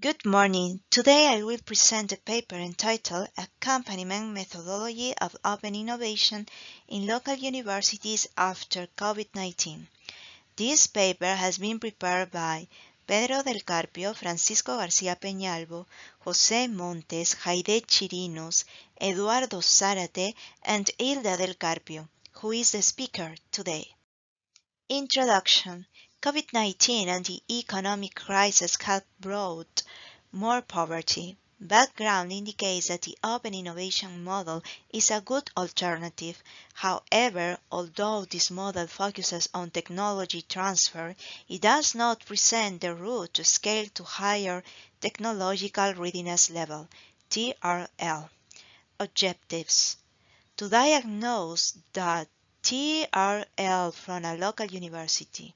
Good morning. Today I will present a paper entitled Accompaniment Methodology of Open Innovation in Local Universities After COVID-19. This paper has been prepared by Pedro Del Carpio, Francisco García-Peñalvo, Jose Montes, Haydeé Chirinos, Eduardo Zárate, and Hilda Del Carpio, who is the speaker today. Introduction. COVID-19 and the economic crisis have brought more poverty. Background indicates that the open innovation model is a good alternative. However, although this model focuses on technology transfer, it does not present the route to scale to higher technological readiness level, TRL. Objectives: to diagnose the TRL from a local university,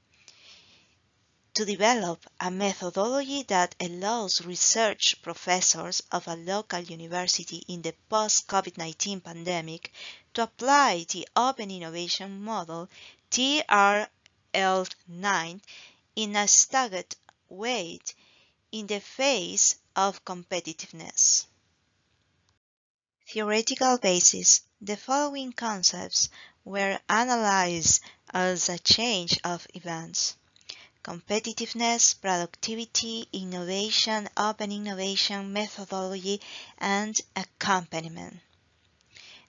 to develop a methodology that allows research professors of a local university in the post-COVID-19 pandemic to apply the Open Innovation Model TRL9 in a staggered way in the face of competitiveness. Theoretical basis. The following concepts were analyzed as a chain of events: competitiveness, productivity, innovation, open innovation, methodology, and accompaniment.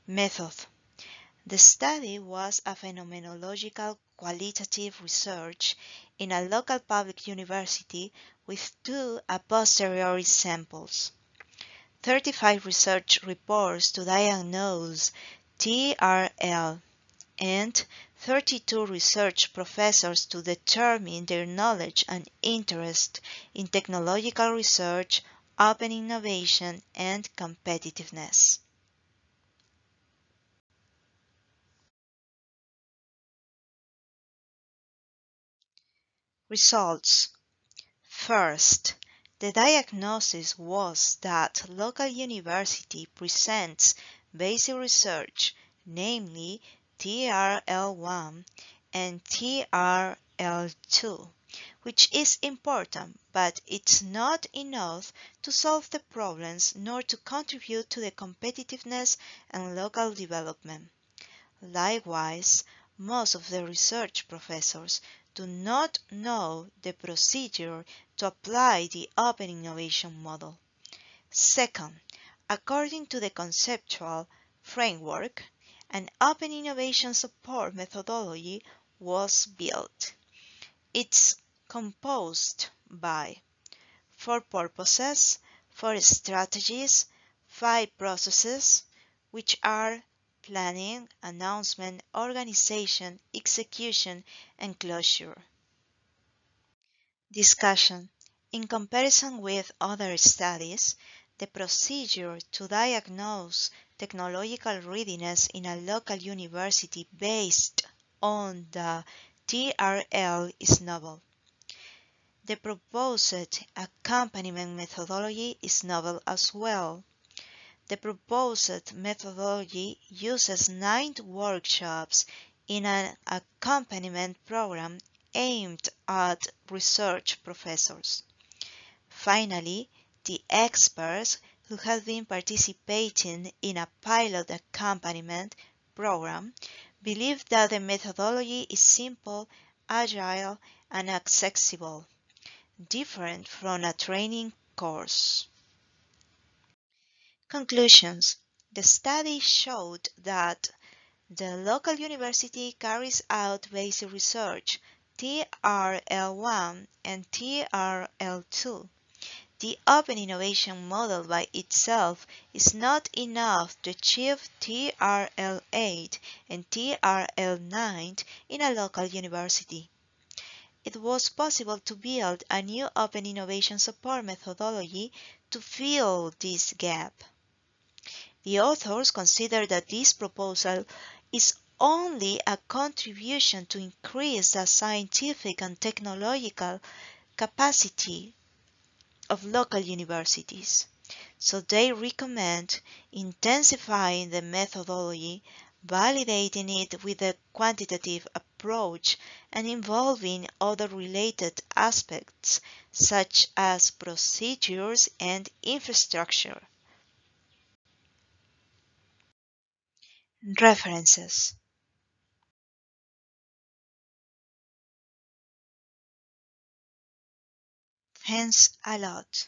Method. The study was a phenomenological qualitative research in a local public university with two a posteriori samples. 35 research reports to diagnose TRL and 32 research professors to determine their knowledge and interest in technological research, open innovation, and competitiveness. Results. First, the diagnosis was that local university presents basic research, namely TRL1 and TRL2, which is important, but it's not enough to solve the problems nor to contribute to the competitiveness and local development. Likewise, most of the research professors do not know the procedure to apply the Open Innovation Model. Second, according to the conceptual framework, an open innovation support methodology was built. It's composed by 4 purposes, 4 strategies, 5 processes, which are planning, announcement, organization, execution, and closure. Discussion. In comparison with other studies, the procedure to diagnose technological readiness in a local university based on the TRL is novel. The proposed accompaniment methodology is novel as well. The proposed methodology uses 9 workshops in an accompaniment program aimed at research professors. Finally, the experts who have been participating in a pilot accompaniment program believe that the methodology is simple, agile, and accessible, different from a training course. Conclusions. The study showed that the local university carries out basic research, TRL1 and TRL2. The Open Innovation Model by itself is not enough to achieve TRL8 and TRL9 in a local university. It was possible to build a new Open Innovation Support methodology to fill this gap. The authors consider that this proposal is only a contribution to increase the scientific and technological capacity of local universities, so they recommend intensifying the methodology, validating it with a quantitative approach. approach and involving other related aspects such as procedures and infrastructure. References. Thanks a lot.